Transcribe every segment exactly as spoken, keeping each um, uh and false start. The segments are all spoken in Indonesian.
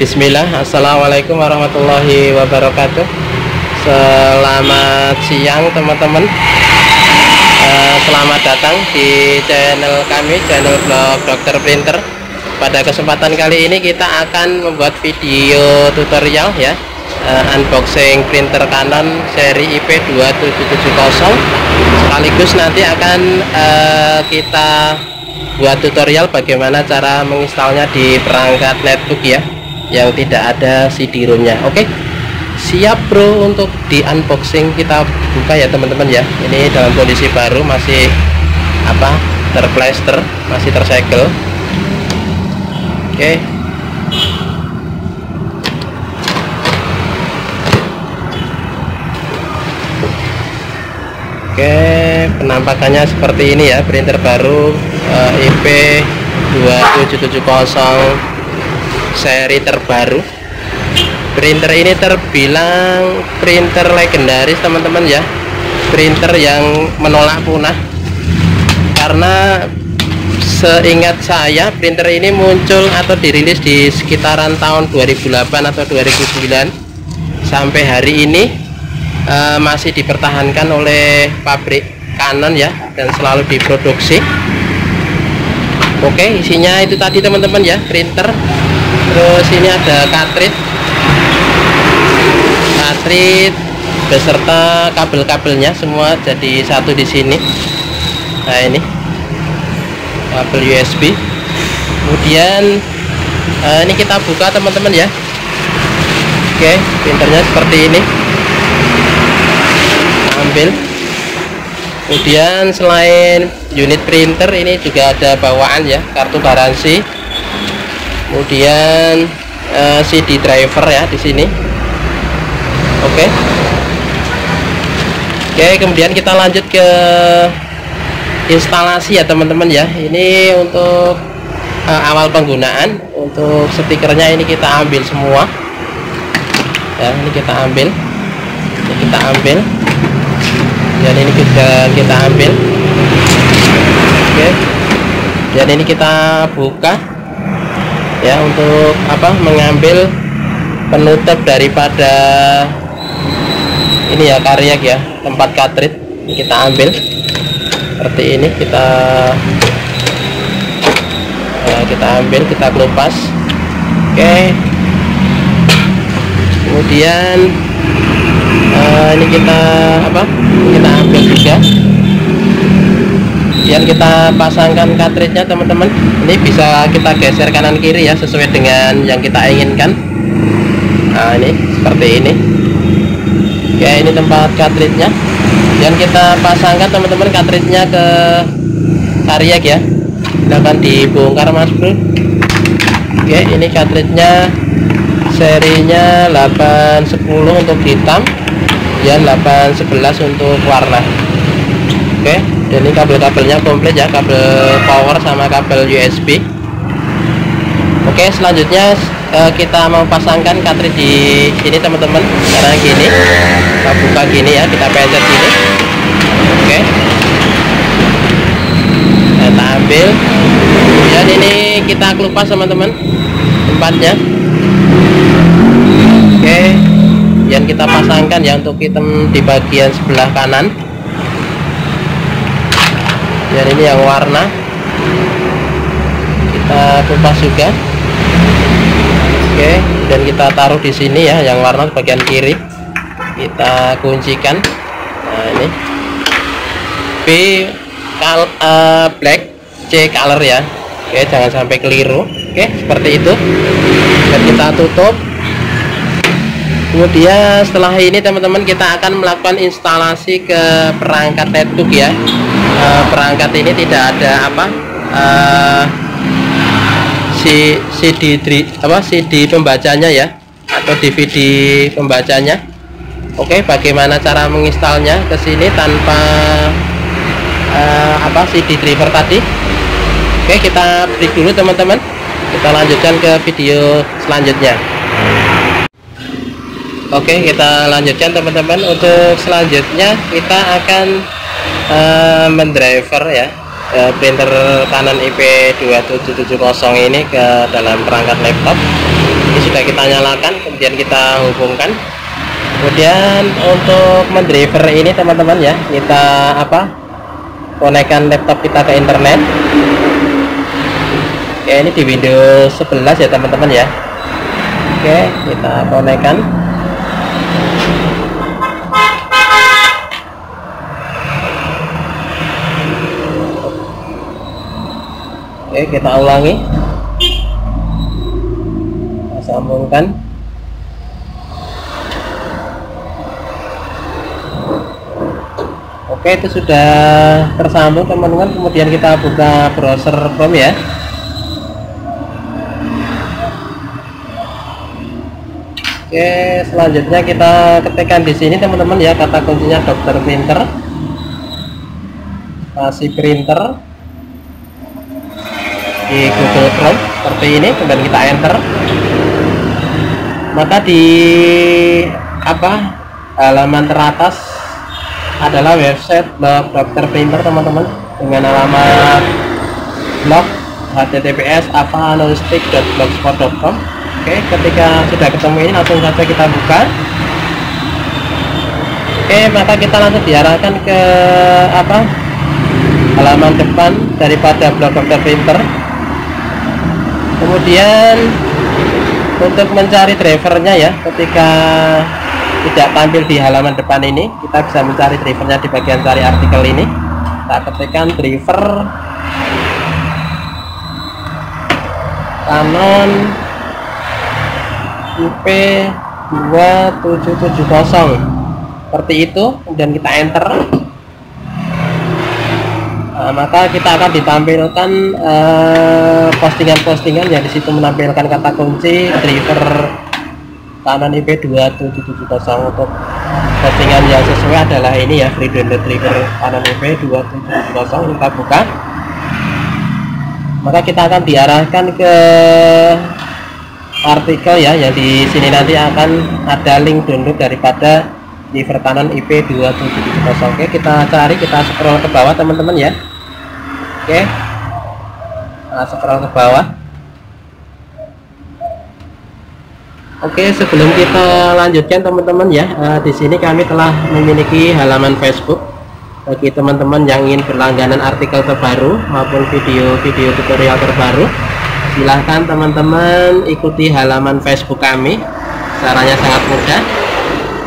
Bismillah, assalamualaikum warahmatullahi wabarakatuh. Selamat siang teman-teman, uh, selamat datang di channel kami, channel blog Dokter Printer. Pada kesempatan kali ini kita akan membuat video tutorial ya, uh, unboxing printer Canon seri I P dua tujuh tujuh nol. Sekaligus nanti akan uh, kita buat tutorial bagaimana cara menginstalnya di perangkat netbook ya, yang tidak ada C D ROM-nya. Oke, siap bro untuk di unboxing. Kita buka ya teman-teman ya. Ini dalam kondisi baru, masih apa terplester, masih tersegel. Oke, Oke, penampakannya seperti ini ya, printer baru uh, I P dua tujuh tujuh nol seri terbaru. Printer ini terbilang printer legendaris teman-teman ya, printer yang menolak punah. Karena seingat saya printer ini muncul atau dirilis di sekitaran tahun dua ribu delapan atau dua ribu sembilan. Sampai hari ini Uh, masih dipertahankan oleh pabrik Canon ya, dan selalu diproduksi. Oke, isinya itu tadi teman-teman ya, printer. Terus ini ada cartridge, cartridge beserta kabel-kabelnya semua jadi satu di sini. Nah ini kabel U S B. Kemudian uh, ini kita buka teman-teman ya. Oke, printernya seperti ini. Ambil. Kemudian selain unit printer ini juga ada bawaan ya, kartu garansi. Kemudian eh, C D driver ya di sini. Oke. Oke, kemudian kita lanjut ke instalasi ya teman-teman ya. Ini untuk eh, awal penggunaan. Untuk stikernya ini kita ambil semua. Ya, ini kita ambil. Ini kita ambil. Dan ini juga kita ambil. Oke. Dan ini kita buka ya, untuk apa mengambil penutup daripada ini ya, karyak ya, tempat cartridge. Ini kita ambil seperti ini, kita ya, kita ambil, kita kelupas. Oke. Kemudian Uh, ini kita apa? Kita ambil juga. Kemudian kita pasangkan cartridge-nya teman-teman. Ini bisa kita geser kanan kiri ya, sesuai dengan yang kita inginkan. Nah ini seperti ini. Oke, ini tempat cartridge-nya. Kemudian kita pasangkan teman-teman cartridge-nya ke karyak ya. Silahkan dibongkar mas bro. Oke, ini cartridge-nya serinya delapan sepuluh untuk hitam, dan delapan sebelas untuk warna. Oke, dan ini kabel-kabelnya komplit ya, kabel power sama kabel U S B. Oke, selanjutnya eh, kita mau pasangkan cartridge di sini teman-teman. Karena gini, kita buka gini ya, kita pencet gini. Oke, kita ambil. Dan ini kita kelupas teman-teman tempatnya. Oke, yang kita pasangkan ya untuk hitam di bagian sebelah kanan, dan ini yang warna kita kupas juga. Oke, dan kita taruh di sini ya, yang warna bagian kiri kita kuncikan. Nah ini B color, uh, black C color ya. Oke, jangan sampai keliru. Oke, seperti itu. Dan kita tutup. Kemudian setelah ini teman-teman kita akan melakukan instalasi ke perangkat netbook ya. E, perangkat ini tidak ada apa e, si CD apa CD pembacanya ya, atau D V D pembacanya. Oke, bagaimana cara menginstalnya ke sini tanpa e, apa C D driver tadi? Oke, kita break dulu teman-teman. Kita lanjutkan ke video selanjutnya. Oke, kita lanjutkan teman-teman. Untuk selanjutnya kita akan uh, mendriver ya uh, printer Canon I P dua tujuh tujuh nol ini ke dalam perangkat laptop. Ini sudah kita nyalakan, kemudian kita hubungkan. Kemudian untuk mendriver ini teman-teman ya, kita apa konekkan laptop kita ke internet. Oke, ini di Windows sebelas ya teman-teman ya. Oke, kita konekkan. Oke, kita ulangi, kita sambungkan. Oke, itu sudah tersambung teman-teman. Kemudian kita buka browser Chrome ya. Oke, selanjutnya kita ketikkan di sini teman-teman ya, kata kuncinya dokterprinter, spasi printer di Google Chrome seperti ini. Kemudian kita enter, maka di apa halaman teratas adalah website blog dokterprinter teman-teman, dengan alamat blog h t t p s apa analistik dot blogspot dot com. Oke, ketika sudah ketemu ini langsung saja kita buka. Oke, maka kita langsung diarahkan ke apa halaman depan daripada blog dokterprinter. Kemudian untuk mencari drivernya ya, ketika tidak tampil di halaman depan ini, kita bisa mencari drivernya di bagian cari artikel ini. Kita ketikkan driver Canon I P dua tujuh tujuh nol seperti itu, kemudian kita enter. Nah, maka kita akan ditampilkan postingan-postingan eh, yang disitu menampilkan kata kunci driver Canon I P dua tujuh tujuh nol. Untuk postingan yang sesuai adalah ini ya, free download trigger Canon I P dua tujuh tujuh nol. Kita buka, maka kita akan diarahkan ke artikel ya, yang di sini nanti akan ada link download daripada driver Canon I P dua tujuh tujuh nol. Oke, kita cari, kita scroll ke bawah teman-teman ya. Oke, nah, scroll ke bawah. Oke, sebelum kita lanjutkan teman-teman ya, uh, di sini kami telah memiliki halaman Facebook bagi teman-teman yang ingin berlangganan artikel terbaru maupun video-video tutorial terbaru. Silahkan teman-teman ikuti halaman Facebook kami. Caranya sangat mudah,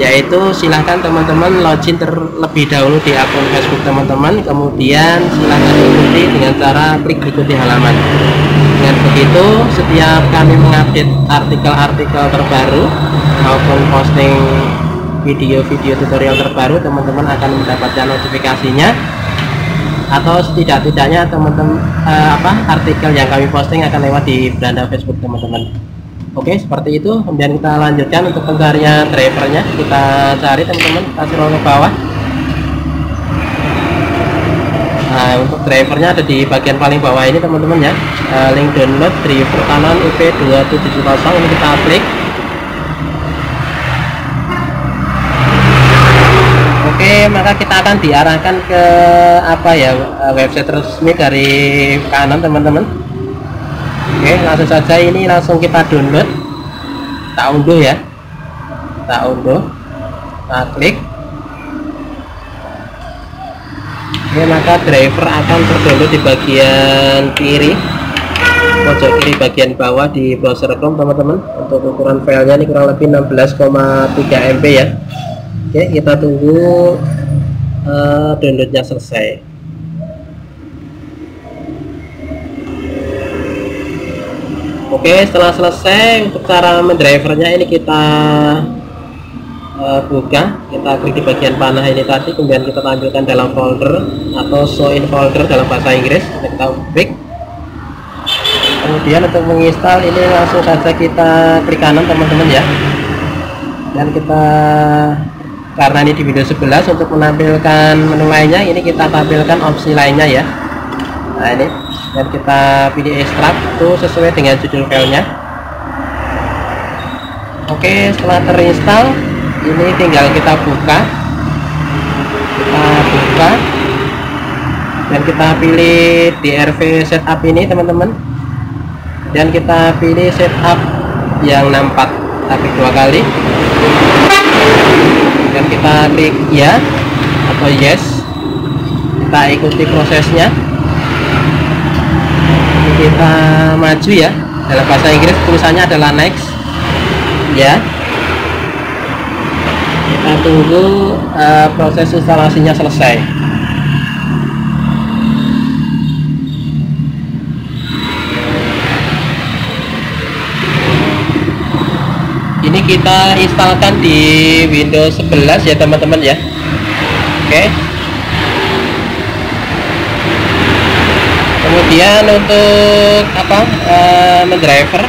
yaitu silahkan teman-teman login terlebih dahulu di akun Facebook teman-teman, kemudian silahkan ikuti dengan cara klik ikuti halaman. Dengan begitu, setiap kami mengupdate artikel-artikel terbaru maupun posting video-video tutorial terbaru, teman-teman akan mendapatkan notifikasinya, atau setidak-tidaknya teman-teman eh, apa artikel yang kami posting akan lewat di beranda Facebook teman-teman. Oke, seperti itu. Kemudian kita lanjutkan untuk pencarian drivernya. Kita cari teman-teman, kita scroll ke bawah. Nah, untuk drivernya ada di bagian paling bawah ini teman-teman ya, uh, link download driver Canon I P dua tujuh tujuh nol. Ini kita klik. Oke, maka kita akan diarahkan ke apa ya, website resmi dari Canon teman-teman. Oke, langsung saja ini langsung kita download, kita unduh ya, kita unduh, kita klik. Oke, maka driver akan terdownload di bagian kiri, pojok kiri bagian bawah di browser Chrome teman-teman. Untuk ukuran filenya ini kurang lebih enam belas koma tiga M B ya. Oke, kita tunggu uh, downloadnya selesai. Oke, setelah selesai, untuk cara mendrivernya ini kita buka, kita klik di bagian panah ini tadi, kemudian kita tampilkan dalam folder atau show in folder dalam bahasa Inggris. Kita klik, kemudian untuk menginstal ini langsung saja kita klik kanan teman-teman ya. Dan kita, karena ini di Windows sebelas, untuk menampilkan menu lainnya ini kita tampilkan opsi lainnya ya. Nah ini, dan kita pilih extract itu sesuai dengan judul filenya. Oke, setelah terinstall ini tinggal kita buka, kita buka dan kita pilih D R V setup ini teman-teman, dan kita pilih setup yang nampak tapi dua kali, dan kita klik ya atau yes. Kita ikuti prosesnya, kita maju ya, dalam bahasa Inggris tulisannya adalah next ya. Kita tunggu uh, proses instalasinya selesai. Ini kita instalkan di Windows sebelas ya teman-teman ya. Oke. Kemudian untuk apa uh, mendriver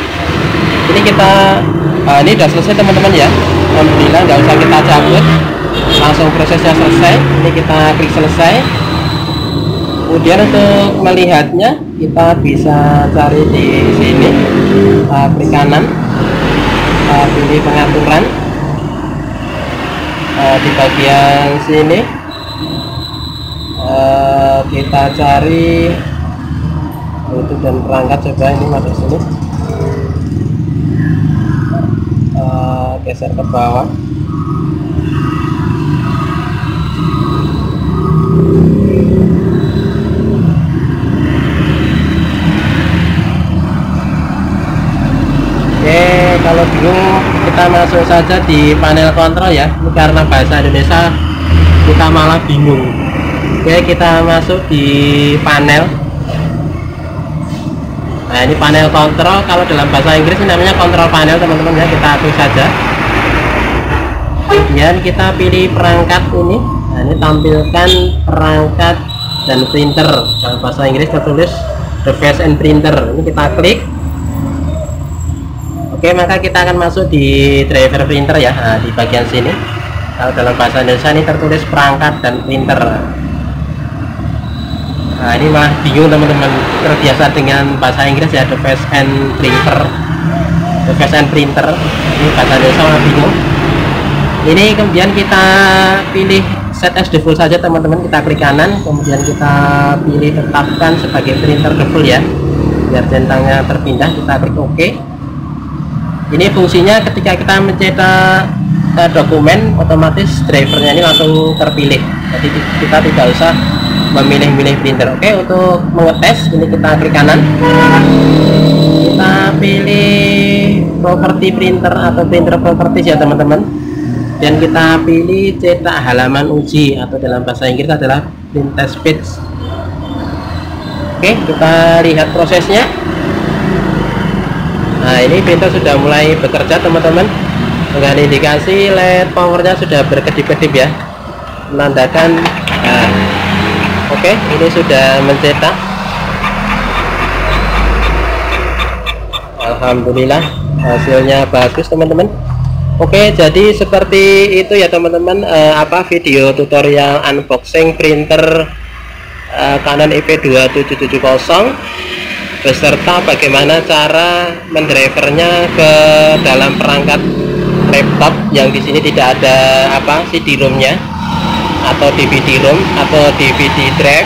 ini kita uh, ini sudah selesai teman-teman ya. Alhamdulillah, nggak usah kita cabut, langsung prosesnya selesai. Ini kita klik selesai. Kemudian untuk melihatnya kita bisa cari di sini, uh, klik kanan, uh, pilih pengaturan, uh, di bagian sini uh, kita cari YouTube dan perangkat. Coba ini masuk sini, Uh, geser ke bawah. Oke, kalau bingung kita masuk saja di panel kontrol ya. Ini karena bahasa Indonesia kita malah bingung. Oke, kita masuk di panel. Nah, ini panel kontrol, kalau dalam bahasa Inggris ini namanya kontrol panel teman-teman ya. Kita tulis saja, kemudian kita pilih perangkat ini. Nah, ini tampilkan perangkat dan printer, dalam bahasa Inggris tertulis device and printer. Ini kita klik. Oke, maka kita akan masuk di driver printer ya. Nah, di bagian sini kalau dalam bahasa Indonesia ini tertulis perangkat dan printer. Nah, ini malah bingung teman-teman, terbiasa dengan bahasa Inggris ya, device and printer, device and printer. Ini bahasa Indonesia malah bingung. Ini kemudian kita pilih set as default saja teman-teman. Kita klik kanan, kemudian kita pilih tetapkan sebagai printer default ya, biar centangnya terpindah. Kita klik OK. Ini fungsinya ketika kita mencetak eh, dokumen, otomatis drivernya ini langsung terpilih, jadi kita tidak usah memilih-milih printer. Oke, untuk mengetes ini kita klik kanan, kita pilih properti printer atau printer properties ya teman-teman, dan kita pilih cetak halaman uji atau dalam bahasa Inggris adalah print test page. Oke, kita lihat prosesnya. Nah, ini printer sudah mulai bekerja teman-teman, dengan indikasi L E D powernya sudah berkedip-kedip ya, menandakan nah, oke, ini sudah mencetak. Alhamdulillah, hasilnya bagus teman-teman. Oke, jadi seperti itu ya teman-teman, eh, apa video tutorial unboxing printer eh, Canon I P dua tujuh tujuh nol beserta bagaimana cara mendrivernya ke dalam perangkat laptop yang di sini tidak ada apa C D ROM-nya atau D V D ROM atau D V D drive.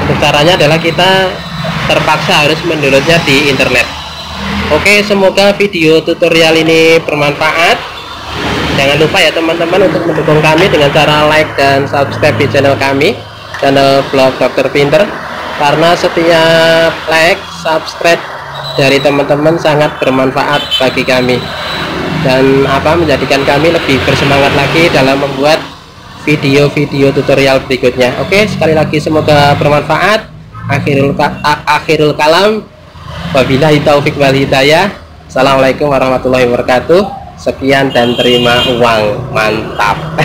Untuk caranya adalah kita terpaksa harus mendownloadnya di internet. Oke, semoga video tutorial ini bermanfaat. Jangan lupa ya teman-teman untuk mendukung kami dengan cara like dan subscribe di channel kami, channel blog dokter Printer, karena setiap like, subscribe dari teman-teman sangat bermanfaat bagi kami dan apa menjadikan kami lebih bersemangat lagi dalam membuat video-video tutorial berikutnya. Oke, sekali lagi semoga bermanfaat. Akhirul, akhirul kalam, wabillahi taufik wal hidayah. Assalamualaikum warahmatullahi wabarakatuh. Sekian dan terima uang. Mantap.